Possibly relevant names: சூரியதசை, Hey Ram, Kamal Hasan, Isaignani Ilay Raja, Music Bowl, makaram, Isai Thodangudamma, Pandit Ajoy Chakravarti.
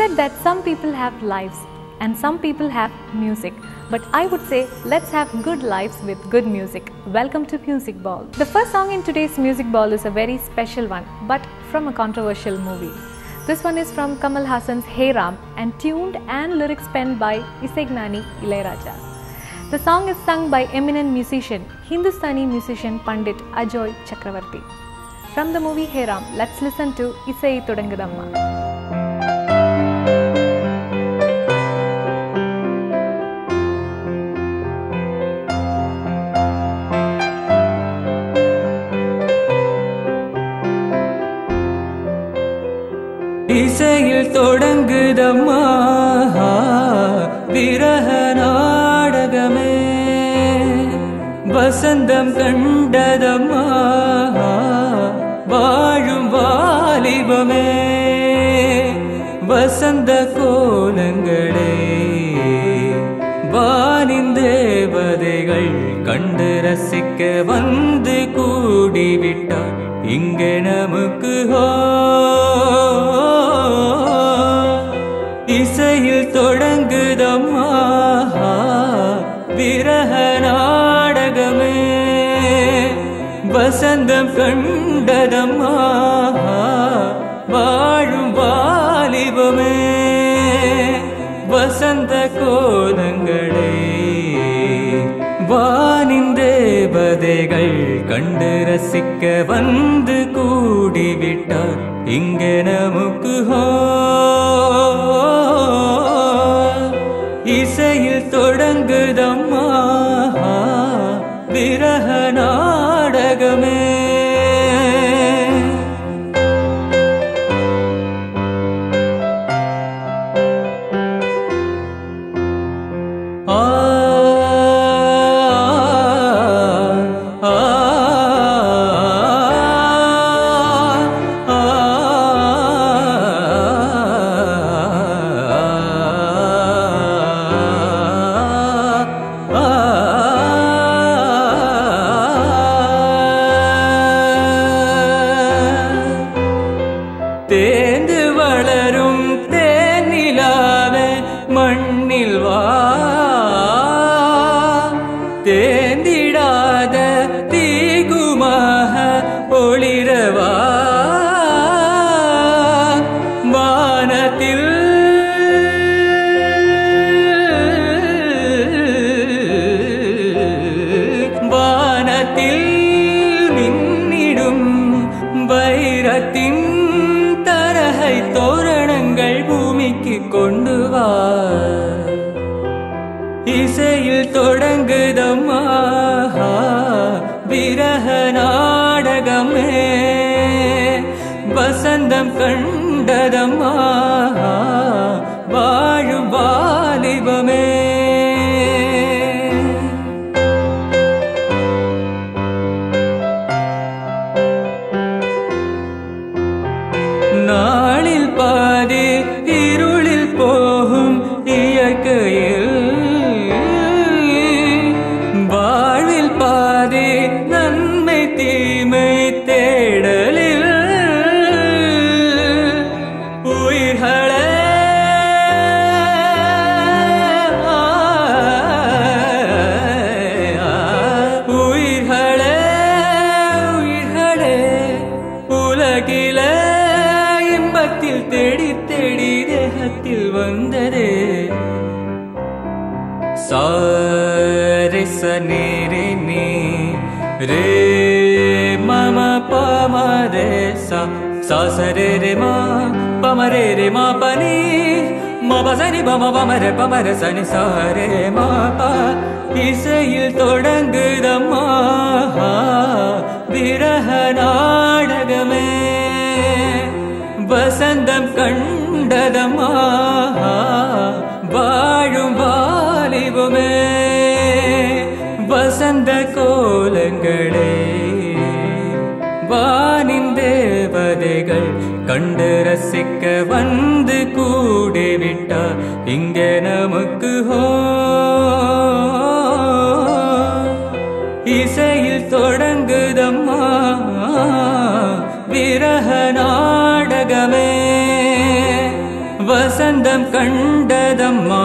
said that some people have lives and some people have music. But I would say, let's have good lives with good music. Welcome to Music Bowl. The first song in today's Music Bowl is a very special one, but from a controversial movie. This one is from Kamal Hasan's Hey Ram and tuned and lyrics penned by Isaignani Ilay Raja. The song is sung by eminent musician, Hindustani musician Pandit Ajoy Chakravarti. From the movie Hey Ram, let's listen to Isai Thodangudamma. இசையில் தொடங்குதம்மா விரக நாடகமே, வசந்தம் கண்டதம்மா வாழும் வாலிபமே, வசந்த கோலங்களே வானின் தேவதைகள் கண்டு ரசிக்க வந்து கூடிவிட்டார் இங்கே நமக்கு இசையில் தொடங்குதம்மா விரக நாடகமே, வசந்தம் கண்டதம்மா வாழும் வாலிபமே, வசந்த கோலங்களே வானின் தேவதைகள் கண்டு ரசிக்க வந்து கூடிவிட்டார் இங்கே நமக்கு இசையில் தொடங்குதம்மா விரக நாடகமே. தேந்து வளரும் தேனிலாவே மண்ணில் வா, தேந்திடாத தீகுமாக ஒளிரவா, வானத்தில் வானத்தில் நின்னிடும் வைரத்தின் தோரணங்கள் பூமிக்கு கொண்டு வா. இசையில் தொடங்குதம்மா விரக நாடகமே, வசந்தம் கண்டதம்மா வாழும் வாலிபமே. நாளில் பாதி இருளில் போகும் இயற்கையில், வாழ்வில் பாதி நன்மை தீமை தேடலில், உயிர்களே உயிர்களே உயிர்களே உலகிலே தேடி தேடி தேகத்தில் வந்ததே. சாரி சனேரே நீ ரே மம பமரே சா சாசரே ரே மா பமரே ரே மா பனி மப சனி பம பமரே பமரே சனி சாரே மா பா. இசையில் தொடங்குதம்மா விரக நாடகமே, வசந்தம் கண்டதம்மா வாழும் வாலிபமே, வசந்த கோலங்களே வானின் தேவதைகள் கண்டு ரசிக்க வந்து கூடிவிட்டா இங்கே நமக்கு இசையில் தொடங்குதம்மா விரக நாடகமே, வசந்தம் கண்டதம்மா